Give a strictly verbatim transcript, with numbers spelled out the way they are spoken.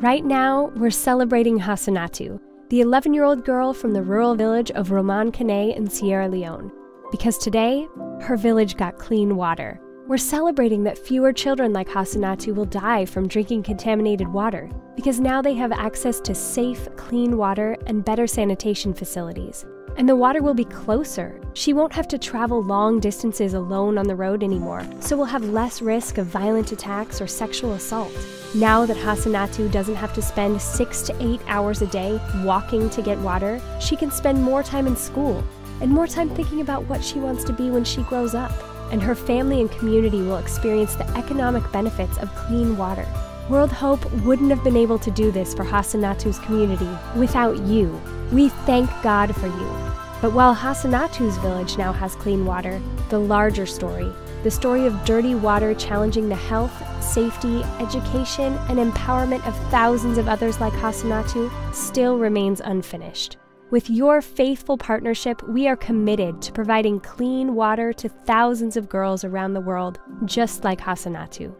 Right now, we're celebrating Hassanatu, the eleven-year-old girl from the rural village of Romankeneh in Sierra Leone, because today, her village got clean water. We're celebrating that fewer children like Hassanatu will die from drinking contaminated water, because now they have access to safe, clean water and better sanitation facilities. And the water will be closer. She won't have to travel long distances alone on the road anymore, so we'll have less risk of violent attacks or sexual assault. Now that Hassanatu doesn't have to spend six to eight hours a day walking to get water, she can spend more time in school and more time thinking about what she wants to be when she grows up. And her family and community will experience the economic benefits of clean water. World Hope wouldn't have been able to do this for Hassanatu's community without you. We thank God for you. But while Hassanatu's village now has clean water, the larger story, the story of dirty water challenging the health, safety, education, and empowerment of thousands of others like Hassanatu, still remains unfinished. With your faithful partnership, we are committed to providing clean water to thousands of girls around the world, just like Hassanatu.